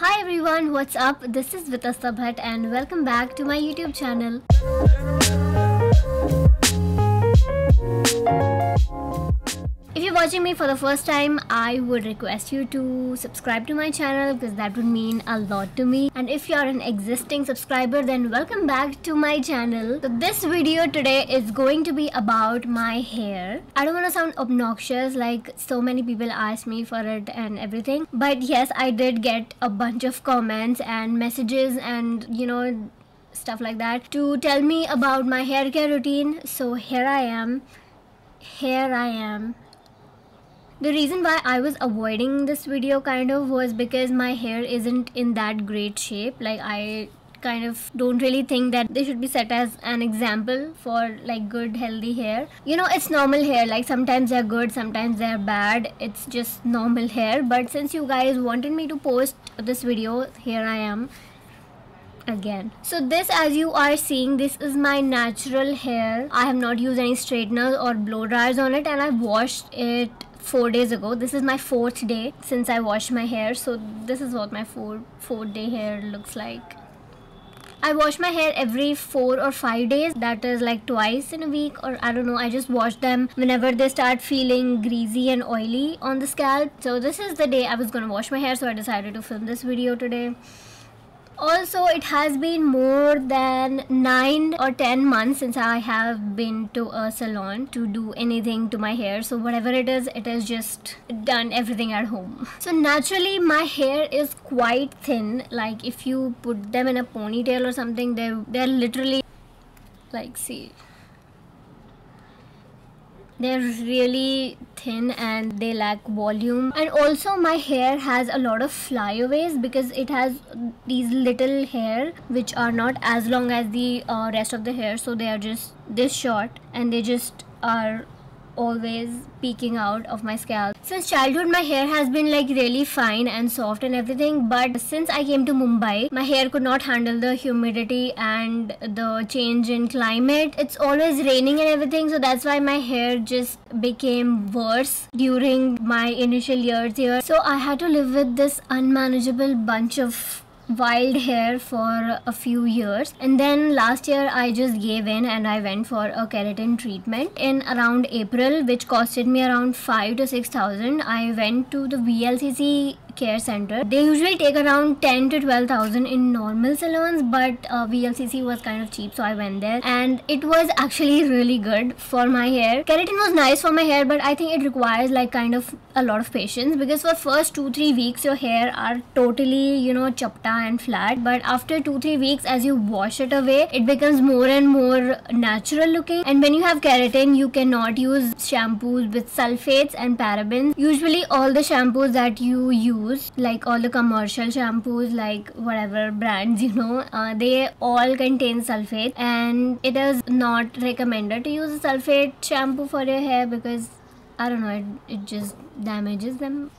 Hi everyone, what's up? This is Vitasta Bhat and welcome back to my YouTube channel. If you're watching me for the first time, I would request you to subscribe to my channel because that would mean a lot to me. And if you're an existing subscriber, then welcome back to my channel. So this video today is going to be about my hair. I don't want to sound obnoxious, like so many people asked me for it and everything. But yes, I did get a bunch of comments and messages and stuff like that to tell me about my hair care routine. So here I am. The reason why I was avoiding this video kind of was because my hair isn't in that great shape. Like I kind of don't really think that they should be set as an example for like good healthy hair. You know, it's normal hair, like sometimes they're good, sometimes they're bad. It's just normal hair. But since you guys wanted me to post this video, here I am again. So this, as you are seeing, this is my natural hair. I have not used any straighteners or blow dryers on it, and I washed it 4 days ago. This is my fourth day since I washed my hair, so this is what my fourth day hair looks like. I wash my hair every 4 or 5 days, that is like twice in a week, or I don't know, I just wash them whenever they start feeling greasy and oily on the scalp. So this is the day I was gonna wash my hair, so I decided to film this video today. Also, it has been more than 9 or 10 months since I have been to a salon to do anything to my hair. So whatever it is just done everything at home. So naturally, my hair is quite thin. Like if you put them in a ponytail or something, they're literally like, see, they're really thin and they lack volume. And also my hair has a lot of flyaways because it has these little hair which are not as long as the rest of the hair, so they are just this short and they just are always peeking out of my scalp. Since childhood, my hair has been like really fine and soft and everything, but since I came to Mumbai, my hair could not handle the humidity and the change in climate. It's always raining and everything, so that's why my hair just became worse during my initial years here. So I had to live with this unmanageable bunch of wild hair for a few years, and then last year I just gave in and I went for a keratin treatment in around April, which costed me around 5,000 to 6,000. I went to the VLCC care center. They usually take around 10,000 to 12,000 in normal salons, but VLCC was kind of cheap, so I went there and it was actually really good for my hair. Keratin was nice for my hair, but I think it requires like kind of a lot of patience because for first 2-3 weeks your hair are totally chapta and flat, but after 2-3 weeks as you wash it away it becomes more and more natural looking. And when you have keratin you cannot use shampoos with sulfates and parabens. Usually all the shampoos that you use, like all the commercial shampoos, like whatever brands, they all contain sulfate, and it is not recommended to use a sulfate shampoo for your hair because I don't know, it just damages them.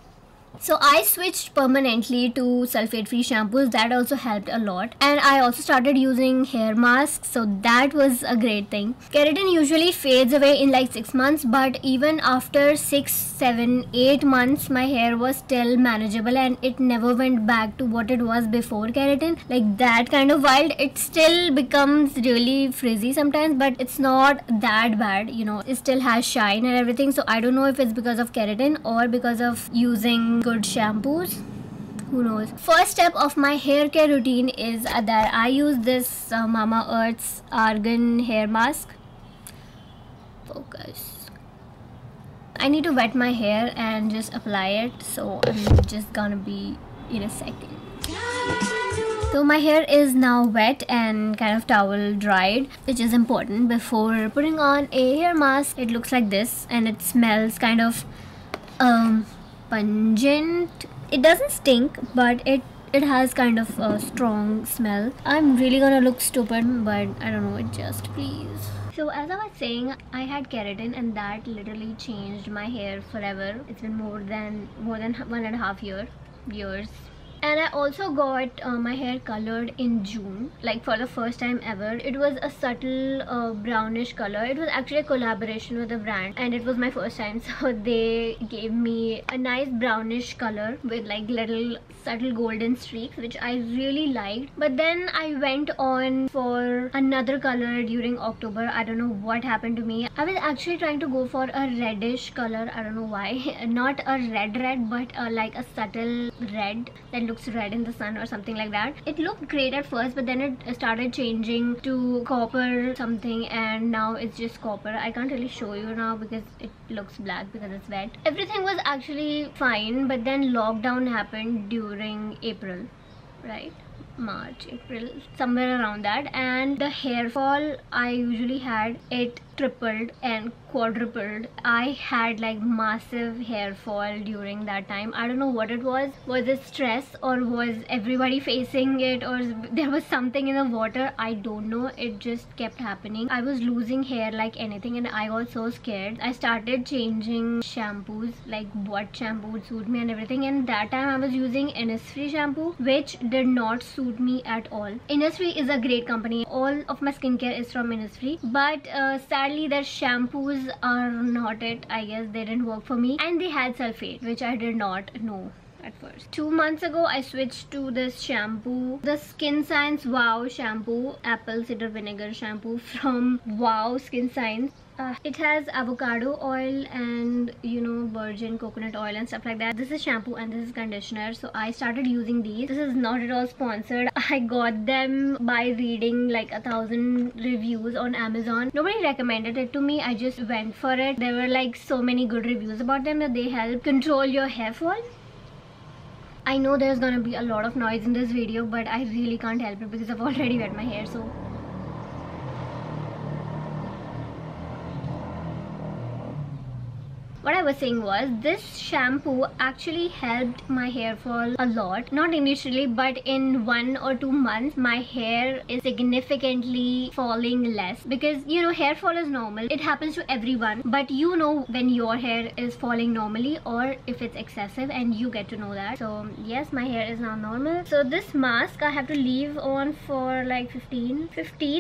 So I switched permanently to sulfate free shampoos. That also helped a lot, and I also started using hair masks, so that was a great thing. Keratin usually fades away in like 6 months, but even after 6, 7, 8 months my hair was still manageable and it never went back to what it was before keratin, like that kind of wild. It still becomes really frizzy sometimes, but it's not that bad, it still has shine and everything. So I don't know if it's because of keratin or because of using good shampoos, who knows. First step of my hair care routine is that I use this Mama Earth's Argan hair mask. Focus. I need to wet my hair and just apply it, so I'm just gonna be in a second. So my hair is now wet and kind of towel dried, which is important before putting on a hair mask. It looks like this and it smells kind of pungent. It doesn't stink, but it has kind of a strong smell. I'm really gonna look stupid, but I don't know, it just please. So as I was saying, I had keratin and that literally changed my hair forever. It's been more than 1.5 years And I also got my hair colored in June, like for the first time ever. It was a subtle brownish color. It was actually a collaboration with a brand and it was my first time, so they gave me a nice brownish color with like little subtle golden streaks, which I really liked. But then I went on for another color during October. I don't know what happened to me. I was actually trying to go for a reddish color. I don't know why. Not a red but like a subtle red that looks red in the sun or something like that. It looked great at first, but then it started changing to copper something, and now it's just copper. I can't really show you now because it looks black because it's wet. Everything was actually fine, but then lockdown happened during April, right? March, April, somewhere around that, and the hair fall I usually had, it tripled and quadrupled. I had like massive hair fall during that time. I don't know what it was. Was it stress or was everybody facing it, or there was something in the water? I don't know. It just kept happening. I was losing hair like anything and I got so scared. I started changing shampoos, like what shampoo would suit me and everything, and that time I was using Innisfree shampoo, which did not suit me at all. Innisfree is a great company. All of my skincare is from Innisfree, but sadly their shampoos are not it. I guess they didn't work for me, and they had sulfate, which I did not know at first. 2 months ago I switched to this shampoo, the Skin Science Wow shampoo, apple cider vinegar shampoo from Wow Skin Science. It has avocado oil and, you know, virgin coconut oil and stuff like that. This is shampoo and this is conditioner, so I started using these. This is not at all sponsored. I got them by reading like 1,000 reviews on Amazon. Nobody recommended it to me. I just went for it. There were like so many good reviews about them that they help control your hair fall. I know there's gonna be a lot of noise in this video, but I really can't help it because I've already wet my hair, so... What I was saying was, this shampoo actually helped my hair fall a lot. Not initially, but in 1 or 2 months my hair is significantly falling less, because you know hair fall is normal. It happens to everyone, but you know when your hair is falling normally or if it's excessive, and you get to know that. So yes, my hair is now normal. So this mask I have to leave on for like 15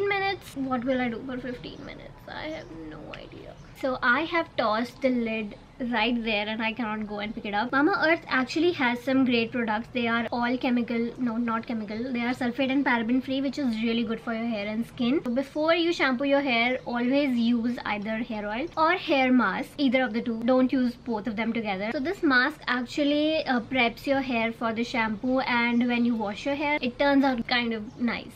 minutes. What will I do for 15 minutes? I have no idea. So I have tossed the lid right there and I cannot go and pick it up. Mama Earth actually has some great products. They are all chemical, no, not chemical, they are sulfate and paraben free, which is really good for your hair and skin. So before you shampoo your hair, always use either hair oil or hair mask, either of the two. Don't use both of them together. So this mask actually preps your hair for the shampoo, and when you wash your hair it turns out kind of nice.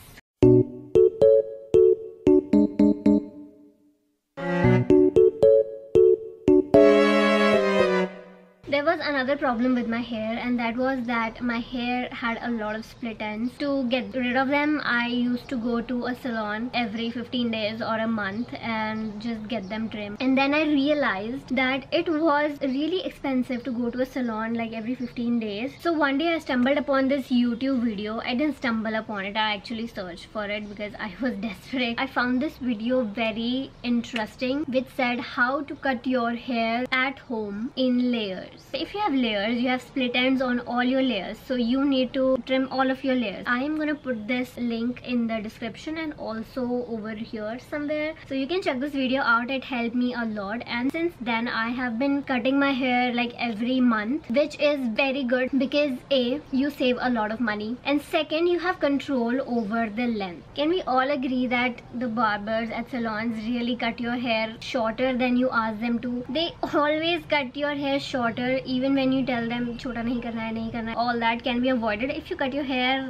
There was another problem with my hair, and that was that my hair had a lot of split ends. To get rid of them, I used to go to a salon every 15 days or a month and just get them trimmed. And then I realized that it was really expensive to go to a salon like every 15 days. So one day I stumbled upon this YouTube video. I didn't stumble upon it, I actually searched for it because I was desperate. I found this video very interesting, which said how to cut your hair at home in layers. If you have layers, you have split ends on all your layers, so you need to trim all of your layers. I am gonna put this link in the description and also over here somewhere, so you can check this video out. It helped me a lot, and since then I have been cutting my hair like every month, which is very good because A, you save a lot of money, and second, you have control over the length. Can we all agree that the barbers at salons really cut your hair shorter than you ask them to? They always cut your hair shorter, even when you tell them chota nahi karna hai, all that can be avoided if you cut your hair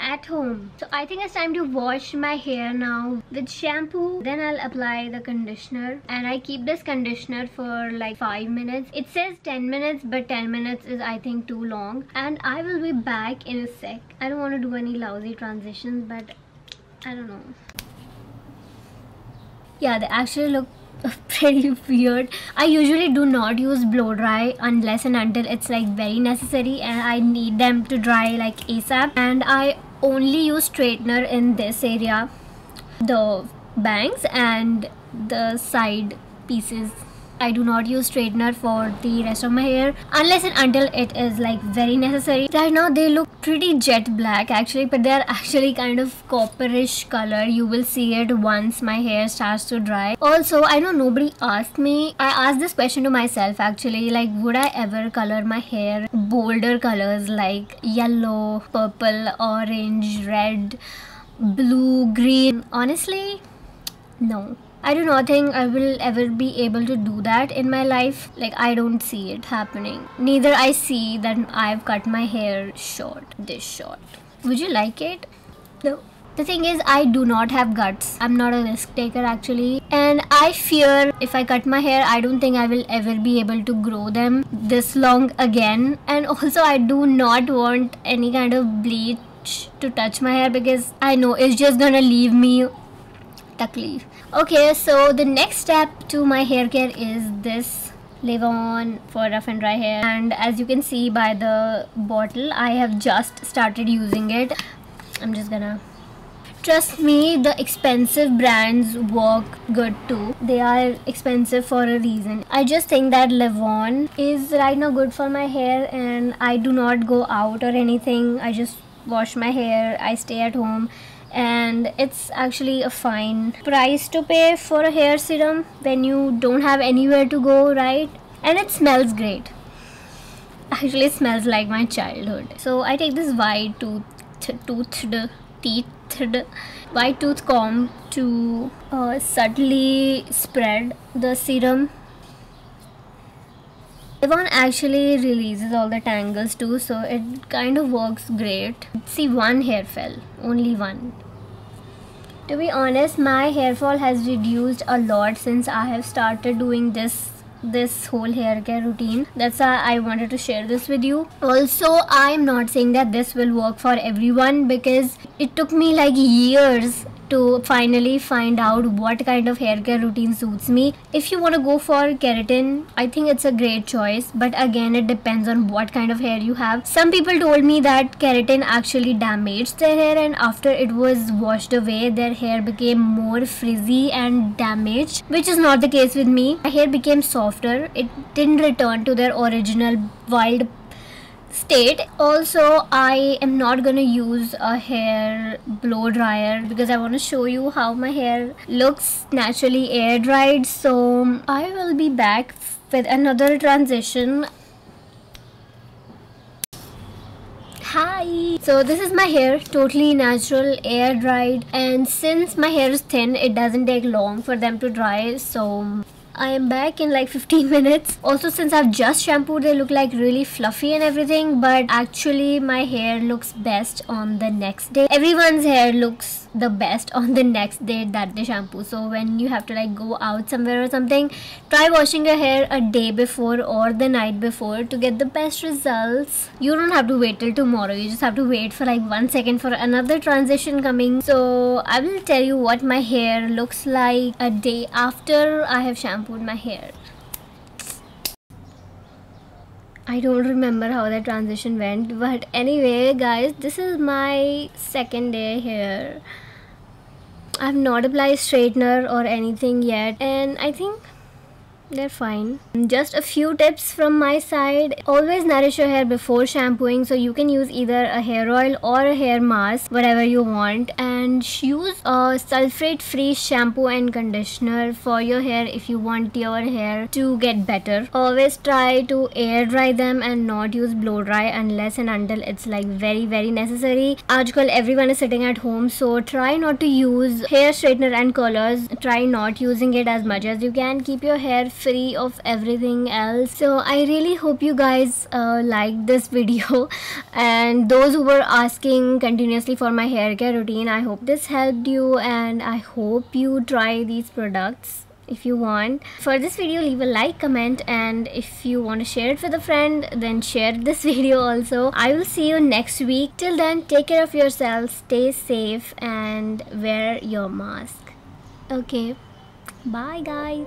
at home. So I think it's time to wash my hair now with shampoo, then I'll apply the conditioner, and I keep this conditioner for like 5 minutes. It says 10 minutes, but 10 minutes is I think too long, and I will be back in a sec. I don't want to do any lousy transitions, but I don't know. Yeah, they actually look pretty weird. I usually do not use blow dry unless and until it's like very necessary and I need them to dry like ASAP, and I only use straightener in this area, the bangs and the side pieces. I do not use straightener for the rest of my hair unless and until it is like very necessary. Right now they look pretty jet black actually, but they are actually kind of copperish color. You will see it once my hair starts to dry. Also, I know nobody asked me, I asked this question to myself actually, like would I ever color my hair bolder colors like yellow, purple, orange, red, blue, green? Honestly, no. I do not think I will ever be able to do that in my life. Like, I don't see it happening. Neither I see that I've cut my hair short, this short. Would you like it? No. The thing is, I do not have guts. I'm not a risk taker actually, and I fear if I cut my hair, I don't think I will ever be able to grow them this long again. And also, I do not want any kind of bleach to touch my hair because I know it's just gonna leave me takleef. Okay, so the next step to my hair care is this Levon for rough and dry hair, and as you can see by the bottle, I have just started using it. I'm just gonna... Trust me, the expensive brands work good too. They are expensive for a reason. I just think that Levon is right now good for my hair, and I do not go out or anything. I just wash my hair, I stay at home, and it's actually a fine price to pay for a hair serum when you don't have anywhere to go, right? And it smells great. Actually, it smells like my childhood. So I take this wide tooth comb to subtly spread the serum. Levon actually releases all the tangles too, so it kind of works great. See, one hair fell, only one. To be honest, my hair fall has reduced a lot since I have started doing this whole hair care routine. That's why I wanted to share this with you. Also, I'm not saying that this will work for everyone because it took me like years to finally find out what kind of hair care routine suits me. If you want to go for keratin, I think it's a great choice, but again it depends on what kind of hair you have. Some people told me that keratin actually damaged their hair, and after it was washed away their hair became more frizzy and damaged, which is not the case with me. My hair became softer, it didn't return to their original wild state. Also, I am not gonna use a hair blow dryer because I want to show you how my hair looks naturally air dried. So I will be back with another transition. Hi! So this is my hair, totally natural, air dried, and since my hair is thin, it doesn't take long for them to dry. So I am back in like 15 minutes. Also, since I've just shampooed, they look like really fluffy and everything, but actually my hair looks best on the next day. Everyone's hair looks the best on the next day that they shampoo. So when you have to like go out somewhere or something, try washing your hair a day before or the night before to get the best results. You don't have to wait till tomorrow. You just have to wait for like 1 second for another transition coming. So I will tell you what my hair looks like a day after I have shampooed my hair. I don't remember how that transition went, but anyway guys, this is my second day here. I have not applied straightener or anything yet, and I think they're fine. Just a few tips from my side. Always nourish your hair before shampooing, so you can use either a hair oil or a hair mask, whatever you want, and use a sulfate free shampoo and conditioner for your hair if you want your hair to get better. Always try to air dry them and not use blow dry unless and until it's like very, very necessary. Aajkal everyone is sitting at home, so try not to use hair straightener and curlers. Try not using it as much as you can. Keep your hair free of everything else. So I really hope you guys liked this video, and those who were asking continuously for my hair care routine, I hope this helped you, and I hope you try these products if you want. For this video, leave a like, comment, and if you want to share it with a friend, then share this video also. I will see you next week. Till then, take care of yourself, stay safe, and wear your mask. Okay, bye guys.